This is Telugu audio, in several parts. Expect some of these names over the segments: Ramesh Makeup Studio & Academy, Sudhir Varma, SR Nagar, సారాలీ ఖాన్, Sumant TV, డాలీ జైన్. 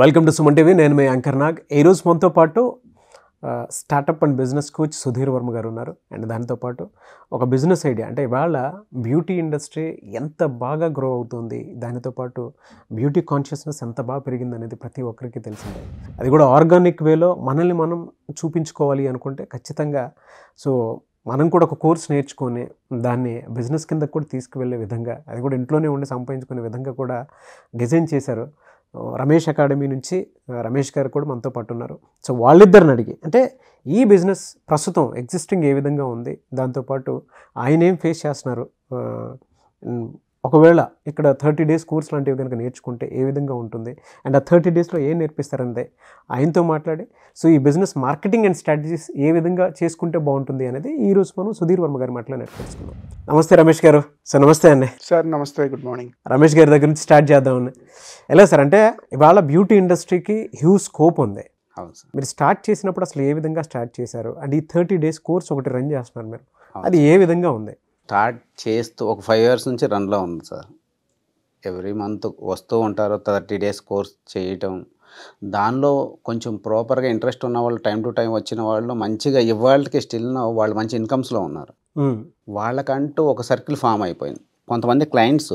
Welcome to Sumant TV. Nenu me Anchor Nag. Ee roju manto paatu startup and business coach Sudhir Varma garu unnaru. And danito paatu oka business idea ante ivala beauty industry enta baga grow avutundi. Danito paatu beauty consciousness enta baga perigindi anedi prati okkariki telusindi. Adi kuda organic way lo manalni manam choopinchukovali anukunte kachithanga so మనం కూడా ఒక కోర్స్ నేర్చుకొని దాన్ని బిజినెస్ కింద కూడా తీసుకువెళ్ళే విధంగా అది కూడా ఇంట్లోనే ఉండి సంపాదించుకునే విధంగా కూడా డిజైన్ చేశారు. రమేష్ అకాడమీ నుంచి రమేష్ గారు కూడా మనతో పాటు ఉన్నారు. సో వాళ్ళిద్దరిని అడిగి అంటే ఈ బిజినెస్ ప్రస్తుతం ఎగ్జిస్టింగ్ ఏ విధంగా ఉంది, దాంతోపాటు ఆయన ఏం ఫేస్ చేస్తున్నారు, ఒకవేళ ఇక్కడ 30 days కోర్స్ లాంటివి కనుక నేర్చుకుంటే ఏ విధంగా ఉంటుంది, అండ్ ఆ 30 daysలో ఏం నేర్పిస్తారంటే ఆయనతో మాట్లాడి సో ఈ బిజినెస్ మార్కెటింగ్ అండ్ స్ట్రాటజీస్ ఏ విధంగా చేసుకుంటే బాగుంటుంది అనేది ఈరోజు మనం సుధీర్ వర్మ గారి మాటలో నేర్పించుకున్నాం. నమస్తే రమేష్ గారు. సార్ నమస్తే అండి. సార్ నమస్తే, గుడ్ మార్నింగ్. రమేష్ గారి దగ్గర నుంచి స్టార్ట్ చేద్దామని. ఎలా సార్ అంటే ఇవాళ బ్యూటీ ఇండస్ట్రీకి హ్యూజ్ స్కోప్ ఉంది. మీరు స్టార్ట్ చేసినప్పుడు అసలు ఏ విధంగా స్టార్ట్ చేశారు, అండ్ ఈ 30 days కోర్స్ ఒకటి రన్ చేస్తున్నారు మీరు, అది ఏ విధంగా ఉంది? స్టార్ట్ చేస్తూ ఒక 5 years నుంచి రన్లో ఉంది సార్. ఎవ్రీ మంత్ వస్తూ ఉంటారు 30 days కోర్స్ చేయటం. దానిలో కొంచెం ప్రాపర్గా ఇంట్రెస్ట్ ఉన్న వాళ్ళు, టైం టు టైం వచ్చిన వాళ్ళు, మంచిగా ఇవాళకి స్టిల్ వాళ్ళు మంచి ఇన్కమ్స్లో ఉన్నారు. వాళ్ళకంటూ ఒక సర్కిల్ ఫామ్ అయిపోయింది. కొంతమంది క్లయింట్స్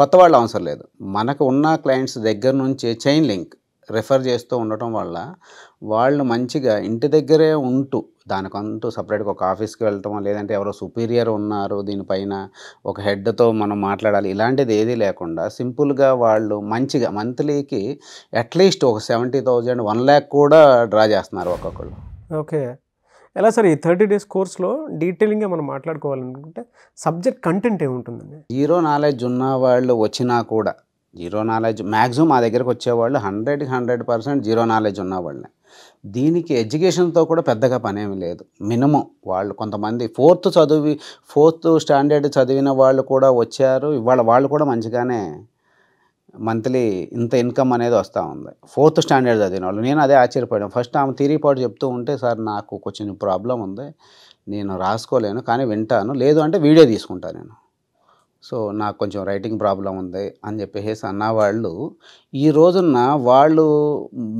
కొత్త వాళ్ళు అవసరం లేదు, మనకు ఉన్న క్లయింట్స్ దగ్గర నుంచి చైన్ లింక్ రెఫర్ చేస్తూ ఉండటం వల్ల వాళ్ళు మంచిగా ఇంటి దగ్గరే ఉంటూ దానికంటూ సపరేట్గా ఒక ఆఫీస్కి వెళ్ళటం, లేదంటే ఎవరో సుపీరియర్ ఉన్నారు దీనిపైన ఒక హెడ్తో మనం మాట్లాడాలి ఇలాంటిది ఏదీ లేకుండా సింపుల్గా వాళ్ళు మంచిగా మంత్లీకి అట్లీస్ట్ ఒక 70,000 1 lakh కూడా డ్రా చేస్తున్నారు ఒక్కొక్కళ్ళు. ఓకే. ఎలా సార్ ఈ 30 days కోర్స్లో డీటెయిలింగ్గా మనం మాట్లాడుకోవాలనుకుంటే సబ్జెక్ట్ కంటెంట్ ఏముంటుందండి? జీరో నాలెడ్జ్ ఉన్న వాళ్ళు వచ్చినా కూడా, జీరో నాలెడ్జ్ మ్యాక్సిమం మా దగ్గరకు వచ్చేవాళ్ళు 100% జీరో నాలెడ్జ్ ఉన్నవాళ్ళని. దీనికి ఎడ్యుకేషన్తో కూడా పెద్దగా పనేమి లేదు. మినిమం వాళ్ళు కొంతమంది ఫోర్త్ స్టాండర్డ్ చదివిన వాళ్ళు కూడా వచ్చారు. ఇవాళ వాళ్ళు కూడా మంచిగానే మంత్లీ ఇంత ఇన్కమ్ అనేది వస్తూ ఉంది. 4th standard చదివిన వాళ్ళు. నేను అదే ఆశ్చర్యపోయాను. ఫస్ట్ ఆమె థియరీ పాటు చెప్తూ ఉంటే, సార్ నాకు కొంచెం ప్రాబ్లం ఉంది, నేను రాసుకోలేను కానీ వింటాను, లేదు అంటే వీడియో తీసుకుంటాను నేను, సో నాకు కొంచెం రైటింగ్ ప్రాబ్లం ఉంది అని చెప్పేసి అన్నవాళ్ళు ఈ రోజున్న వాళ్ళు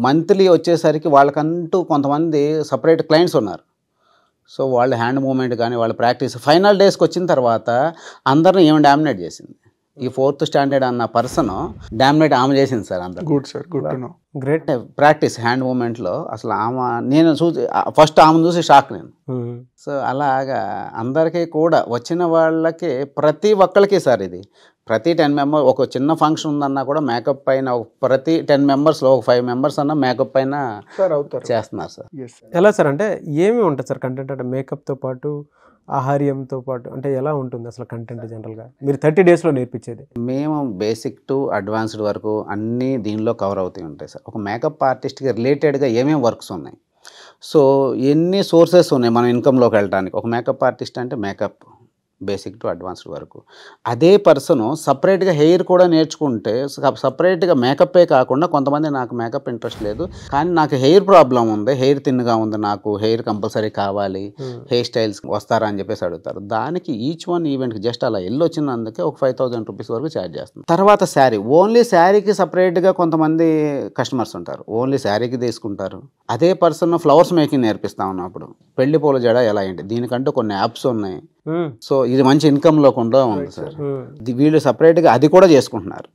మంత్లీ వచ్చేసరికి వాళ్ళకంటూ కొంతమంది సపరేట్ క్లయింట్స్ ఉన్నారు. సో వాళ్ళ హ్యాండ్ మూమెంట్ కానీ వాళ్ళ ప్రాక్టీస్ ఫైనల్ డేస్కి వచ్చిన తర్వాత అందరిని ఏమి డామినేట్ చేసింది ఈ 4th standard అన్న పర్సన్ డామినేట్ ఆమె చేసింది సార్. అంత good sir, good to know. Great practice hand మూమెంట్లో అసలు ఆమె, నేను ఫస్ట్ ఆమె చూసి షాక్ నేను. సో అలాగా అందరికీ కూడా వచ్చిన వాళ్ళకి ప్రతి ఒక్కరికి సార్ ఇది ప్రతి 10 members ఒక చిన్న ఫంక్షన్ ఉందన్నా కూడా మేకప్ పైన ప్రతి 10 members ఒక 5 members అన్న మేకప్ పైన చేస్తున్నారు సార్. ఎలా సార్ అంటే ఏమి ఉంటుంది సార్ కంటెంట్? అంటే మేకప్తో పాటు ఆహార్యంతో పాటు అంటే ఎలా ఉంటుంది అసలు కంటెంట్ జనరల్గా మీరు 30 daysలో నేర్పించేది? మేము బేసిక్ టు అడ్వాన్స్డ్ వరకు అన్నీ దీనిలో కవర్ అవుతూ ఉంటాయి సార్. ఒక మేకప్ ఆర్టిస్ట్కి రిలేటెడ్గా ఏమేమి వర్క్స్ ఉన్నాయి, సో ఎన్ని సోర్సెస్ ఉన్నాయి మనం ఇన్కమ్లోకి వెళ్ళడానికి. ఒక మేకప్ ఆర్టిస్ట్ అంటే మేకప్ బేసిక్ టు అడ్వాన్స్డ్ వరకు. అదే పర్సను సపరేట్గా హెయిర్ కూడా నేర్చుకుంటే సపరేట్గా మేకప్పే కాకుండా, కొంతమంది నాకు మేకప్ ఇంట్రెస్ట్ లేదు కానీ నాకు హెయిర్ ప్రాబ్లం ఉంది, హెయిర్ తిన్నుగా ఉంది, నాకు హెయిర్ కంపల్సరీ కావాలి, హెయిర్ స్టైల్స్ వస్తారా అని చెప్పేసి అడుగుతారు. దానికి ఈచ్ వన్ ఈవెంట్కి జస్ట్ అలా వెళ్ళొచ్చినందుకే ఒక 5,000 rupees వరకు ఛార్జ్ చేస్తాం. తర్వాత శారీ, ఓన్లీ శారీకి సపరేట్గా కొంతమంది కస్టమర్స్ ఉంటారు, ఓన్లీ శారీకి తీసుకుంటారు. అదే పర్సన్ ఫ్లవర్స్ మేకింగ్ నేర్పిస్తా ఉన్నప్పుడు పెళ్లి పూల జడ ఎలా ఏంటి దీనికంటూ కొన్ని యాప్స్ ఉన్నాయి. సో ఇది మంచి ఇన్కమ్లో కూడా ఉంది సార్. వీళ్ళు సపరేట్గా అది కూడా చేసుకుంటున్నారు.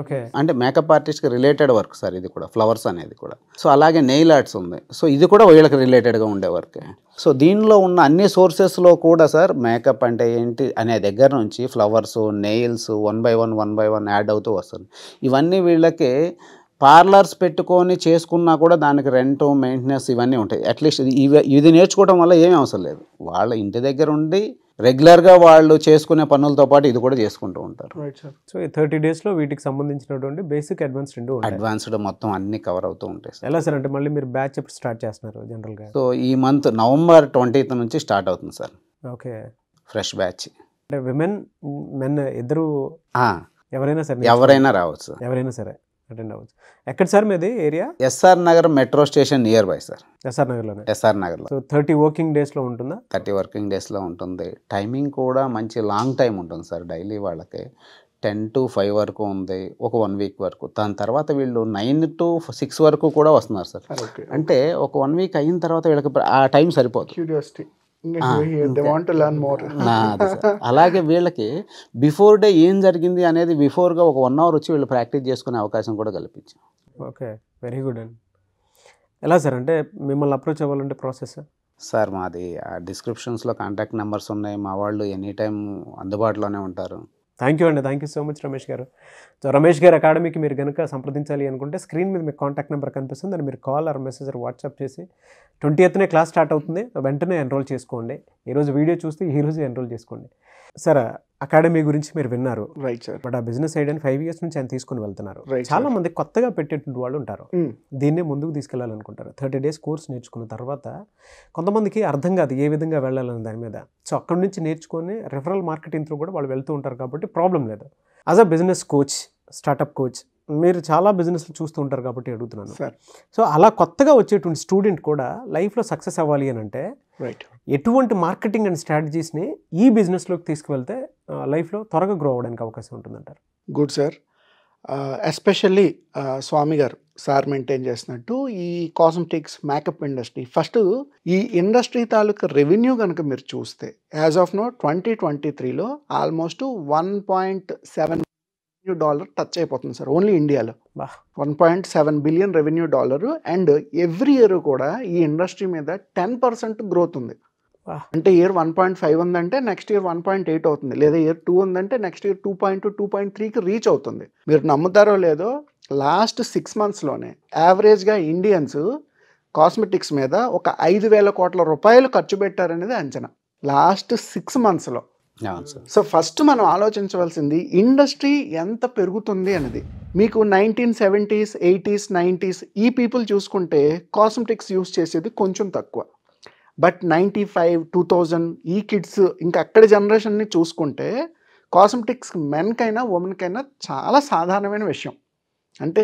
ఓకే. అంటే మేకప్ ఆర్టిస్ట్కి రిలేటెడ్ వర్క్ సార్ ఇది కూడా, ఫ్లవర్స్ అనేది కూడా. సో అలాగే నెయిల్ ఆర్ట్స్ ఉంది, సో ఇది కూడా వీళ్ళకి రిలేటెడ్గా ఉండే వర్క్. సో దీనిలో ఉన్న అన్ని సోర్సెస్లో కూడా సార్ మేకప్ అంటే ఏంటి అనే దగ్గర నుంచి flowers, nails one by one add అవుతూ వస్తుంది. ఇవన్నీ వీళ్ళకి పార్లర్స్ పెట్టుకొని చేసుకున్నా కూడా దానికి రెంట్, మెయింటెనెన్స్ ఇవన్నీ ఉంటాయి. అట్లీస్ట్ ఇది నేర్చుకోవడం వల్ల ఏమీ అవసరం లేదు, వాళ్ళ ఇంటి దగ్గర ఉండి రెగ్యులర్గా వాళ్ళు చేసుకునే పనులతో పాటు ఇది కూడా చేసుకుంటూ ఉంటారు. సో ఈ 30 daysలో వీటికి సంబంధించినటువంటి బేసిక్ అడ్వాన్స్డ్ మొత్తం అన్ని కవర్ అవుతూ ఉంటాయి. ఎలా సార్ అంటే మళ్ళీ మీరు బ్యాచ్ ఎప్పుడు స్టార్ట్ చేస్తున్నారు జనరల్గా? సో ఈ మంత్ November 20th నుంచి స్టార్ట్ అవుతుంది సార్. Okay, fresh batch. అంటే విమెన్ మెన్ ఇద్దరు ఎవరైనా రావచ్చు, ఎవరైనా సరే అటెండ్ అవ్వచ్చు. ఎక్కడ సార్ మీది ఏరియా? SR Nagar metro station near by sir. SR Nagarలో. సో 30 working daysలో ఉంటుందా? 30 working daysలో ఉంటుంది. టైమింగ్ కూడా మంచి లాంగ్ టైం ఉంటుంది సార్. డైలీ వాళ్ళకి 10 10 to 5 వరకు ఉంది ఒక 1 వీక్ వరకు దాని తర్వాత వీళ్ళు 9 to 6 వరకు కూడా వస్తున్నారు సార్ అంటే ఒక 1 వీక్ అయిన తర్వాత వీళ్ళకి ఆ టైం సరిపోదు curiosity they want to learn more అలాగే వీళ్ళకి బిఫోర్ డే ఏం జరిగింది అనేది బిఫోర్ గా ఒక 1 అవర్ వచ్చి వీళ్ళు ప్రాక్టీస్ చేసుకునే అవకాశం కూడా కల్పించాం ఓకే వెరీ గుడ్ అండి ఎలా సార్ అంటే మిమ్మల్ని అప్రోచ్ అవ్వాలంటే ప్రాసెస్ సార్ మాది ఆ డిస్క్రిప్షన్స్లో కాంటాక్ట్ నెంబర్స్ ఉన్నాయి మా వాళ్ళు ఎనీ టైం అందుబాటులోనే ఉంటారు థ్యాంక్ యూ అండి thank you so much Ramesh గారు సో రమేష్ గారు అకాడమీకి మీరు కనుక సంప్రదించాలి అనుకుంటే స్క్రీన్ మీద మీకు కాంటాక్ట్ నెంబర్ కనిపిస్తుంది దాన్ని మీరు call or message or WhatsApp చేసి 20th క్లాస్ స్టార్ట్ అవుతుంది వెంటనే ఎన్రోల్ చేసుకోండి ఈరోజు వీడియో చూస్తే ఈరోజు ఎన్రోల్ చేసుకోండి సార్ అకాడమీ గురించి మీరు విన్నారు రైట్ సార్ బట్ ఆ బిజినెస్ ఐడియాని 5 years నుంచి ఆయన తీసుకుని వెళ్తున్నారు చాలా మంది కొత్తగా పెట్టేటువంటి వాళ్ళు ఉంటారు దీన్నే ముందుకు తీసుకెళ్లాలనుకుంటారు 30 days కోర్స్ నేర్చుకున్న తర్వాత కొంతమందికి అర్థం కాదు ఏ విధంగా వెళ్ళాలని దాని మీద సో అక్కడి నుంచి నేర్చుకొని రెఫరల్ మార్కెటింగ్ త్రూ కూడా వాళ్ళు వెళ్తూ ఉంటారు కాబట్టి ప్రాబ్లం లేదు as a business coach startup coach మీరు చాలా బిజినెస్లు చూస్తూ ఉంటారు కాబట్టి అడుగుతున్నాను సార్ సో అలా కొత్తగా వచ్చేటువంటి స్టూడెంట్ కూడా లైఫ్లో సక్సెస్ అవ్వాలి అని అంటే రైట్ ఎటువంటి మార్కెటింగ్ అండ్ స్ట్రాటజీస్ని ఈ బిజినెస్లోకి తీసుకువెళ్తే లైఫ్లో త్వరగా గ్రో అవ్వడానికి అవకాశం ఉంటుందంటారు గుడ్ సార్ ఎస్పెషల్లీ స్వామి గారు సార్ మెయింటైన్ చేసినట్టు ఈ కాస్మెటిక్స్ మేకప్ ఇండస్ట్రీ ఫస్ట్ ఈ ఇండస్ట్రీ తాలూకు రెవెన్యూ కనుక మీరు చూస్తే యాజ్ ఆఫ్ నో 2023లో ఆల్మోస్ట్ $1.7 billion టచ్ అయిపోతుంది సార్ ఓన్లీ ఇండియాలో $1.7 billion $1.7 billion and every year కూడా ఈ ఇండస్ట్రీ మీద 10% గ్రోత్ ఉంది అంటే ఇయర్ 1.5 ఉందంటే నెక్స్ట్ ఇయర్ 1.8 అవుతుంది లేదా ఇయర్ 2 ఉందంటే నెక్స్ట్ ఇయర్ 2.2, 2.3కి రీచ్ అవుతుంది మీరు నమ్ముతారో లేదో లాస్ట్ 6 monthsలోనే యావరేజ్గా ఇండియన్స్ కాస్మెటిక్స్ మీద ఒక 5,000 crore ఖర్చు పెట్టారనేది అంచనా లాస్ట్ 6 monthsలో సో ఫస్ట్ మనం ఆలోచించవలసింది ఇండస్ట్రీ ఎంత పెరుగుతుంది అనేది మీకు 1970s, 80s, 90s ఈ పీపుల్ చూసుకుంటే కాస్మెటిక్స్ యూస్ చేసేది కొంచెం తక్కువ బట్ 95, 2000 ఈ కిడ్స్ ఇంకా అక్కడి జనరేషన్ని చూసుకుంటే కాస్మెటిక్స్ మెన్కైనా ఉమెన్కైనా చాలా సాధారణమైన విషయం అంటే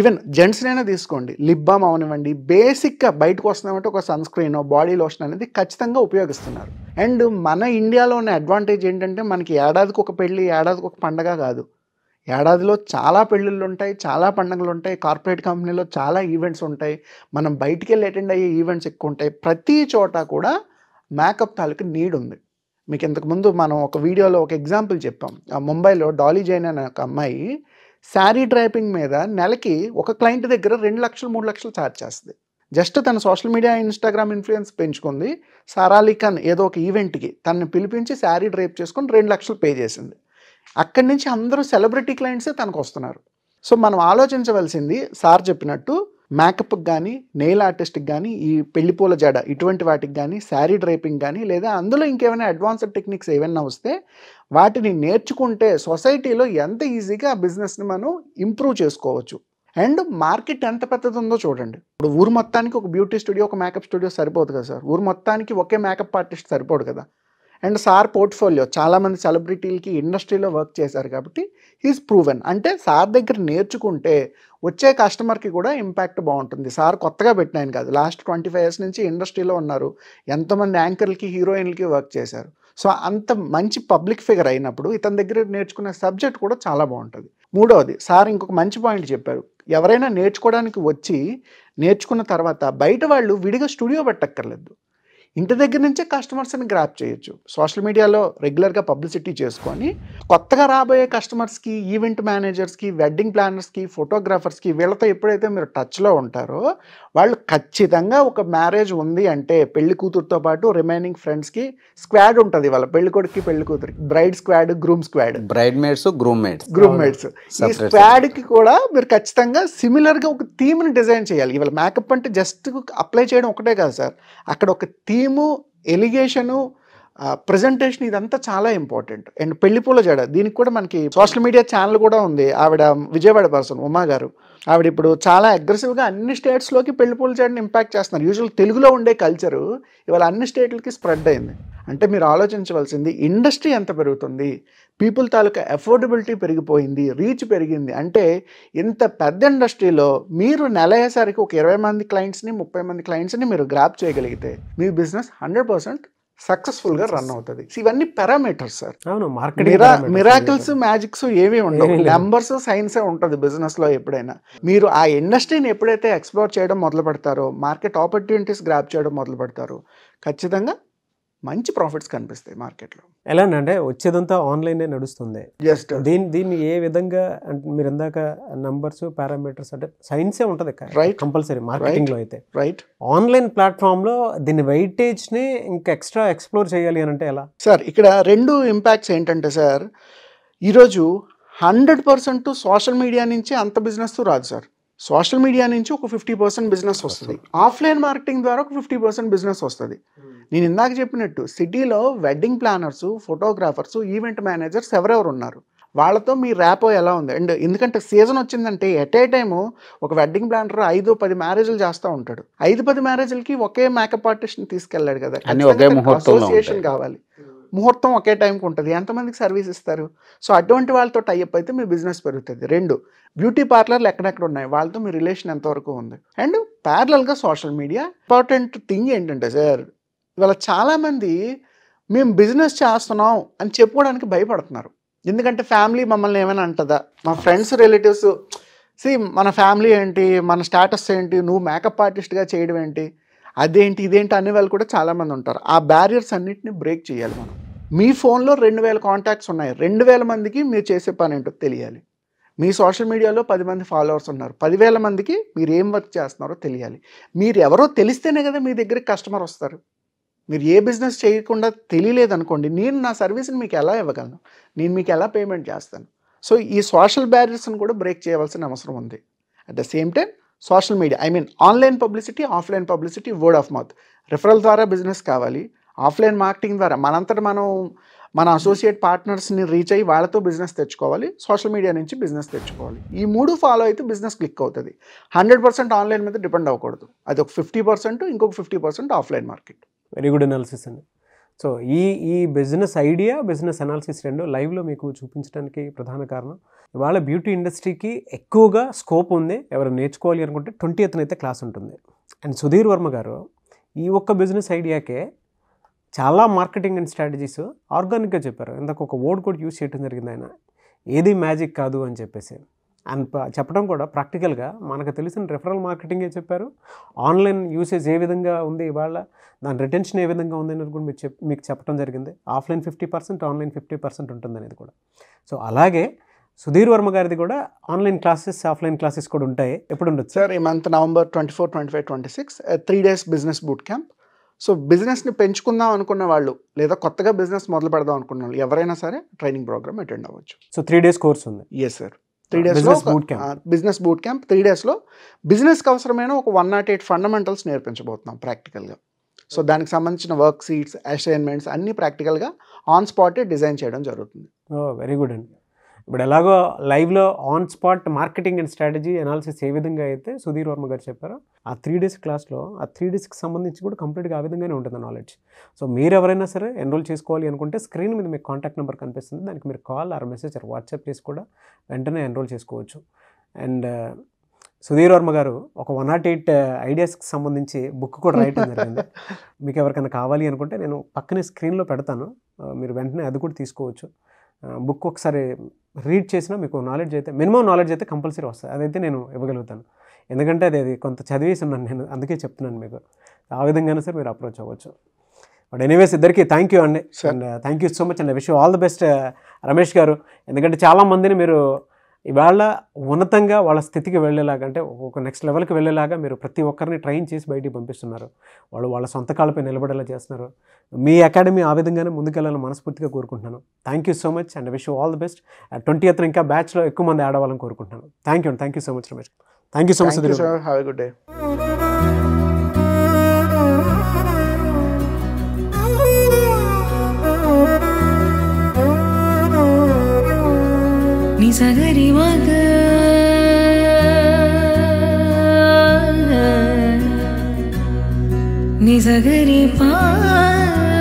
ఈవెన్ జెంట్స్నైనా తీసుకోండి లిప్ బామ్ అవనివ్వండి బేసిక్గా బయటకు వస్తున్నామంటే ఒక సన్ స్క్రీన్ బాడీ లోషన్ అనేది ఖచ్చితంగా ఉపయోగిస్తున్నారు అండ్ మన ఇండియాలో ఉన్న అడ్వాంటేజ్ ఏంటంటే మనకి ఏడాదికి ఒక పెళ్ళి ఏడాదికి ఒక పండగ కాదు ఏడాదిలో చాలా పెళ్ళిళ్ళు ఉంటాయి చాలా పండుగలు ఉంటాయి కార్పొరేట్ కంపెనీలో చాలా ఈవెంట్స్ ఉంటాయి మనం బయటికి వెళ్ళి అటెండ్ అయ్యే ఈవెంట్స్ ఎక్కువ ఉంటాయి ప్రతి చోట కూడా మేకప్ తాలూకు నీడ్ ఉంది మీకు ఇంతకుముందు మనం ఒక వీడియోలో ఒక ఎగ్జాంపుల్ చెప్పాం ముంబైలో డాలీ జైన్ అనే ఒక అమ్మాయి శారీ డ్రైపింగ్ మీద నెలకి ఒక క్లయింట్ దగ్గర 2 లక్షలు 3 లక్షలు ఛార్జ్ చేస్తుంది జస్ట్ తన social media Instagram influence పెంచుకుంది సారాలీ ఖాన్ ఏదో ఒక ఈవెంట్కి తనని పిలిపించి శారీ డ్రైప్ చేసుకొని 2 లక్షలు పే చేసింది అక్కడి నుంచి అందరూ సెలబ్రిటీ క్లయింట్సే తనకు వస్తున్నారు సో మనం ఆలోచించవలసింది సార్ చెప్పినట్టు మేకప్కి కానీ నెయిల్ ఆర్టిస్ట్కి కానీ ఈ పెళ్లిపూల జడ ఇటువంటి వాటికి కానీ శారీ డ్రైపింగ్ కానీ లేదా అందులో ఇంకేమైనా అడ్వాన్స్డ్ టెక్నిక్స్ ఏమైనా వస్తే వాటిని నేర్చుకుంటే సొసైటీలో ఎంత ఈజీగా ఆ బిజినెస్ని మనం ఇంప్రూవ్ చేసుకోవచ్చు అండ్ మార్కెట్ ఎంత పెద్దది ఉందో చూడండి ఇప్పుడు ఊరు మొత్తానికి ఒక బ్యూటీ స్టూడియో ఒక మేకప్ స్టూడియో సరిపోదు కదా సార్ ఊరు మొత్తానికి ఒకే మేకప్ ఆర్టిస్ట్ సరిపోదు కదా అండ్ సార్ పోర్ట్ఫోలియో చాలామంది సెలబ్రిటీలకి ఇండస్ట్రీలో వర్క్ చేశారు కాబట్టి హీస్ ప్రూవెన్ అంటే సార్ దగ్గర నేర్చుకుంటే వచ్చే కస్టమర్కి కూడా ఇంపాక్ట్ బాగుంటుంది సార్ కొత్తగా పెట్టిన ఆయన కాదు లాస్ట్ 25 years నుంచి ఇండస్ట్రీలో ఉన్నారు ఎంతోమంది యాంకర్లకి హీరోయిన్లకి వర్క్ చేశారు సో అంత మంచి పబ్లిక్ ఫిగర్ అయినప్పుడు ఇతని దగ్గర నేర్చుకునే సబ్జెక్ట్ కూడా చాలా బాగుంటుంది మూడవది సార్ ఇంకొక మంచి పాయింట్ చెప్పారు ఎవరైనా నేర్చుకోవడానికి వచ్చి నేర్చుకున్న తర్వాత బయట వాళ్ళు విడిగా స్టూడియో పెట్టక్కర్లేదు ఇంటి దగ్గర నుంచే కస్టమర్స్ని గ్రాప్ చేయొచ్చు సోషల్ మీడియాలో రెగ్యులర్గా పబ్లిసిటీ చేసుకొని కొత్తగా రాబోయే కస్టమర్స్కి ఈవెంట్ మేనేజర్స్కి వెడ్డింగ్ ప్లానర్స్కి ఫోటోగ్రాఫర్స్కి వీళ్ళతో ఎప్పుడైతే మీరు టచ్లో ఉంటారో వాళ్ళు ఖచ్చితంగా ఒక మ్యారేజ్ ఉంది అంటే పెళ్లి కూతురుతో పాటు రిమైనింగ్ ఫ్రెండ్స్కి స్క్వాడ్ ఉంటుంది వాళ్ళ పెళ్లి కొడుక్కి పెళ్లి కూతురికి bride squad groom squad bride maids groom maids ఈ స్క్వాడ్కి కూడా మీరు ఖచ్చితంగా సిమిలర్గా ఒక థీమ్ని డిజైన్ చేయాలి ఇవాళ మేకప్ అంటే జస్ట్ అప్లై చేయడం ఒకటే కాదు సార్ అక్కడ ఒక థీము ఎలిగేషను ప్రజెంటేషన్ ఇదంతా చాలా ఇంపార్టెంట్ అండ్ పెళ్లిపూల జడ దీనికి కూడా మనకి సోషల్ మీడియా ఛానల్ కూడా ఉంది ఆవిడ విజయవాడ పర్సన్ ఉమా గారు ఆవిడ ఇప్పుడు చాలా అగ్రెసివ్గా అన్ని స్టేట్స్లోకి పెళ్లిపూల జడని ఇంపాక్ట్ చేస్తున్నారు యూజువల్ తెలుగులో ఉండే కల్చరు ఇవాళ అన్ని స్టేట్లకి స్ప్రెడ్ అయింది అంటే మీరు ఆలోచించవలసింది ఇండస్ట్రీ ఎంత పెరుగుతుంది పీపుల్ తాలూకా అఫోర్డబిలిటీ పెరిగిపోయింది రీచ్ పెరిగింది అంటే ఇంత పెద్ద ఇండస్ట్రీలో మీరు నెల అయ్యేసరికి ఒక 20 మంది క్లయింట్స్ని 30 మంది క్లయింట్స్ని మీరు గ్రాప్ చేయగలిగితే మీ business 100% successful ga run avutadi. See, ivanni parameters sir. Avunu marketing parameters. Miracles, magics ఏమీ ఉండవు. Numbers, science ఉంటది బిజినెస్ లో ఎప్పుడైనా. మీరు ఆ ఇండస్ట్రీని ఎప్పుడైతే ఎక్స్‌ప్లోర్ చేయడం మొదలు పెడతారో, మార్కెట్ ఆపర్చునిటీస్ గ్రాబ్ చేయడం మొదలు పెడతారో, ఖచ్చితంగా మంచి ప్రాఫిట్స్ కనిపిస్తాయి మార్కెట్ లో. ఎలానంటే వచ్చేదంతా ఆన్లైన్ ఏ నడుస్తుంది. దీన్ని ఏ విధంగా అంటే మీరు ఇందాక నంబర్స్ పారామీటర్స్ అంటే సైన్సే ఉంటది కంపల్సరీ మార్కెటింగ్ లో అయితే రైట్. ఆన్లైన్ ప్లాట్ఫామ్ లో దీని వెయిటేజ్ ని ఇంకా ఎక్స్ట్రా ఎక్స్ప్లోర్ చేయాలి అని అంటే ఎలా సార్? ఇక్కడ రెండు ఇంపాక్ట్స్ ఏంటంటే సార్, ఈరోజు 100% సోషల్ మీడియా నుంచి అంత బిజినెస్ రాదు సార్. సోషల్ మీడియా నుంచి ఒక 50% బిజినెస్ వస్తుంది, ఆఫ్లైన్ మార్కెటింగ్ ద్వారా ఒక 50% బిజినెస్ వస్తుంది. నేను ఇందాక చెప్పినట్టు సిటీలో wedding planners, photographers, event managers ఎవరెవరు ఉన్నారు, వాళ్ళతో మీ ర్యాపో ఎలా ఉంది? అండ్ ఎందుకంటే సీజన్ వచ్చిందంటే ఎట్ ఏ టైము ఒక వెడ్డింగ్ ప్లానర్ 5-10 మ్యారేజ్లు చేస్తూ ఉంటాడు. 5-10 మ్యారేజ్లకి ఒకే మేకప్ ఆర్టిస్ట్ని తీసుకెళ్ళాడు కదా, అసోసియేషన్ కావాలి, ముహూర్తం ఒకే టైంకి ఉంటుంది, ఎంతమందికి సర్వీస్ ఇస్తారు? సో అటువంటి వాళ్ళతో టైఅప్ అయితే మీ బిజినెస్ పెరుగుతుంది. రెండు, బ్యూటీ పార్లర్లు ఎక్కడెక్కడ ఉన్నాయి, వాళ్ళతో మీ రిలేషన్ ఎంతవరకు ఉంది? అండ్ ప్యారలల్గా సోషల్ మీడియా. ఇంపార్టెంట్ థింగ్ ఏంటంటే సార్, ఇవాళ చాలామంది మేము బిజినెస్ చేస్తున్నాం అని చెప్పుకోవడానికి భయపడుతున్నారు. ఎందుకంటే ఫ్యామిలీ మమ్మల్ని ఏమైనా అంటుందా, మా ఫ్రెండ్స్, రిలేటివ్స్, సి మన ఫ్యామిలీ ఏంటి, మన స్టేటస్ ఏంటి, నువ్వు మేకప్ ఆర్టిస్ట్గా చేయడం ఏంటి, అదేంటి ఇదేంటి అనే వాళ్ళు కూడా చాలామంది ఉంటారు. ఆ బ్యారియర్స్ అన్నింటినీ బ్రేక్ చేయాలి మనం. మీ ఫోన్లో 2000 కాంటాక్ట్స్ ఉన్నాయి, 2000 మందికి మీరు చేసే పని ఏంటో తెలియాలి. మీ సోషల్ మీడియాలో 10 మంది ఫాలోవర్స్ ఉన్నారు, 10,000 మందికి మీరు ఏం వర్క్ చేస్తున్నారో తెలియాలి. మీరు ఎవరో తెలిస్తేనే కదా మీ దగ్గరికి కస్టమర్ వస్తారు. మీరు ఏ బిజినెస్ చేయకుండా తెలియలేదనుకోండి, నేను నా సర్వీస్ని మీకు ఎలా ఇవ్వగలను, నేను మీకు ఎలా పేమెంట్ చేస్తాను? సో ఈ సోషల్ బ్యారియర్స్ని కూడా బ్రేక్ చేయవలసిన అవసరం ఉంది. At the same time social media, I mean online publicity, offline publicity, word of mouth, referral ద్వారా బిజినెస్ కావాలి. ఆఫ్లైన్ మార్కెటింగ్ ద్వారా మనంతట మనం మన అసోసియేట్ పార్ట్నర్స్ని రీచ్ అయ్యి వాళ్ళతో బిజినెస్ తెచ్చుకోవాలి, సోషల్ మీడియా నుంచి బిజినెస్ తెచ్చుకోవాలి. ఈ మూడు ఫాలో అయితే బిజినెస్ క్లిక్ అవుతుంది. 100% ఆన్లైన్ మీద డిపెండ్ అవ్వకూడదు, అది ఒక 50%, ఇంకొక 50% offline market. Very good analysis అండి. సో ఈ బిజినెస్ ఐడియా, బిజినెస్ అనాలిసిస్ రెండు లైవ్లో మీకు చూపించడానికి ప్రధాన కారణం. ఇవాళ బ్యూటీ ఇండస్ట్రీకి ఎక్కువగా స్కోప్ ఉంది. ఎవరు నేర్చుకోవాలి అనుకుంటే 20th అయితే క్లాస్ ఉంటుంది. అండ్ సుధీర్ వర్మ గారు ఈ ఒక్క బిజినెస్ ఐడియాకే చాలా మార్కెటింగ్ అండ్ స్ట్రాటజీస్ ఆర్గానిక్గా చెప్పారు. ఇందాక ఒక వర్డ్ కూడా యూజ్ చేయడం జరిగింది ఆయన, ఏది మ్యాజిక్ కాదు అని చెప్పేసి. అండ్ చెప్పడం కూడా ప్రాక్టికల్గా మనకు తెలిసిన రెఫరల్ మార్కెటింగే చెప్పారు. ఆన్లైన్ యూసేజ్ ఏ విధంగా ఉంది, ఇవాళ దాని రిటెన్షన్ ఏ విధంగా ఉంది అనేది కూడా మీకు చెప్పడం జరిగింది. ఆఫ్లైన్ 50%, ఆన్లైన్ 50% ఉంటుంది అనేది కూడా. సో అలాగే సుధీర్ వర్మ గారిది కూడా ఆన్లైన్ క్లాసెస్, ఆఫ్లైన్ క్లాసెస్ కూడా ఉంటాయి. ఎప్పుడు ఉండొచ్చు సార్? ఈ month November 24, 25, 26 3 days business boot camp. So బిజినెస్ని పెంచుకుందాం అనుకున్న వాళ్ళు, లేదా కొత్తగా బిజినెస్ మొదలు పెడదాం అనుకున్న వాళ్ళు ఎవరైనా సరే ట్రైనింగ్ ప్రోగ్రామ్ అటెండ్ అవ్వచ్చు. సో 3 days కోర్స్ ఉంది. Yes sir, 3 days business boot camp. 3 days బిజినెస్కి అవసరమైన ఒక 108 ఫండమెంటల్స్ నేర్పించబోతున్నాం ప్రాక్టికల్గా. సో దానికి సంబంధించిన వర్క్ షీట్స్, అసైన్మెంట్స్ అన్నీ ప్రాక్టికల్గా ఆన్ స్పాటే డిజైన్ చేయడం జరుగుతుంది. వెరీ గుడ్ అండి. ఇప్పుడు ఎలాగో లైవ్లో on spot marketing and strategy analysis ఏ విధంగా అయితే సుధీర్ వర్మ గారు చెప్పారు, ఆ 3 days క్లాస్లో ఆ 3 daysకి సంబంధించి కూడా కంప్లీట్గా ఆ విధంగానే ఉంటుంది నాలెడ్జ్. సో మీరు ఎవరైనా సరే ఎన్రోల్ చేసుకోవాలి అనుకుంటే స్క్రీన్ మీద మీకు కాంటాక్ట్ నెంబర్ కనిపిస్తుంది, దానికి మీరు call or message or WhatsApp చేసి కూడా వెంటనే ఎన్రోల్ చేసుకోవచ్చు. అండ్ సుధీర్ వర్మ గారు ఒక 108 ఐడియాస్కి సంబంధించి బుక్ కూడా రాయటం జరిగింది. మీకు ఎవరికైనా కావాలి అనుకుంటే నేను పక్కనే స్క్రీన్లో పెడతాను, మీరు వెంటనే అది కూడా తీసుకోవచ్చు. బుక్ ఒకసారి రీడ్ చేసినా మీకు నాలెడ్జ్ అయితే, మినిమం నాలెడ్జ్ అయితే కంపల్సరీ వస్తుంది, అదైతే నేను ఇవ్వగలుగుతాను. ఎందుకంటే అది కొంత చదివేసి ఉన్నాను నేను, అందుకే చెప్తున్నాను మీకు. ఆ విధంగానే సార్ మీరు అప్రోచ్ అవ్వచ్చు. బట్ ఎనీవేస్ ఇద్దరికి థ్యాంక్ యూ అండి. And thank you so much and wish you all the best Ramesh గారు. ఎందుకంటే చాలామందిని మీరు ఇవాళ ఉన్నతంగా వాళ్ళ స్థితికి వెళ్ళేలాగా, అంటే ఒక నెక్స్ట్ లెవెల్కి వెళ్ళేలాగా మీరు ప్రతి ఒక్కరిని ట్రైన్ చేసి బయటికి పంపిస్తున్నారు. వాళ్ళు వాళ్ళ సొంత కాళ్ళపై నిలబడేలా చేస్తున్నారు. మీ అకాడమీ ఆ విధంగానే ముందుకెళ్ళాలని మనస్ఫూర్తిగా కోరుకుంటున్నాను. Thank you so much and wish you all the best. 20th ఇంకా బ్యాచ్లో ఎక్కువ మంది ఆడవాలని కోరుకుంటున్నాను. థ్యాంక్ యూ అండి. Thank you so much Ramesh. Thank you so much. Have a good day. Sudhir Varma Nisagari Pa